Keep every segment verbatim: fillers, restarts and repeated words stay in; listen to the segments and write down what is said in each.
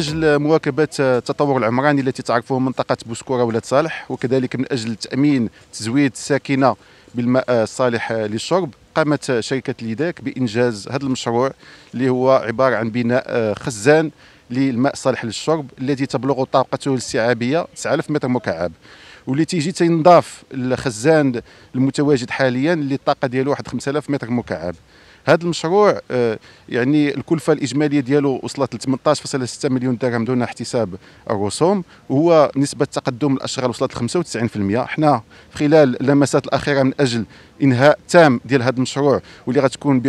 أجل مواكبة التطور العمراني التي تعرفه منطقة بوسكوره ولاد صالح، وكذلك من أجل تأمين تزويد ساكنة بالماء الصالح للشرب، قامت شركة ليداك بإنجاز هذا المشروع اللي هو عبارة عن بناء خزان للماء الصالح للشرب الذي تبلغ طاقته الاستيعابية تسعة آلاف متر مكعب، واللي تيجي تنضاف الخزان المتواجد حاليا اللي الطاقة ديالو واحد خمسة آلاف متر مكعب. هذا المشروع يعني الكلفه الاجماليه ديالو وصلت ل ثمنطاش فاصلة ستة مليون درهم دون احتساب الرسوم، وهو نسبه تقدم الاشغال وصلت ل خمسة وتسعين بالمئة. حنا في خلال اللمسات الاخيره من اجل انهاء تام ديال هذا المشروع، واللي غتكون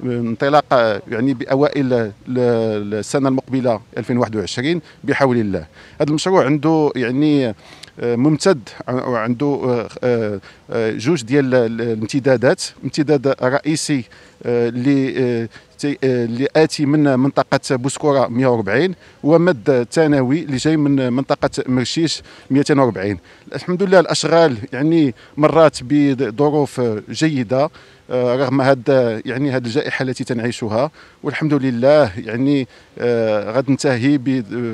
بانطلاق يعني باوائل السنه المقبله ألفين وواحد وعشرين بحول الله. هذا المشروع عنده يعني ممتد وعنده جوج ديال الامتدادات، امتداد رئيسي اللي اللي آتي من منطقة بوسكوره مئة وأربعين، ومد ثانوي اللي جاي من منطقة مرشيش مئتين وأربعين. الحمد لله الأشغال يعني مرات بظروف جيدة رغم هذا يعني هذه الجائحة التي تنعيشها، والحمد لله يعني غتنتهي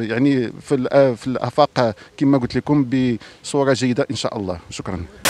يعني في الآفاق كما قلت لكم بصورة جيدة إن شاء الله. شكرا.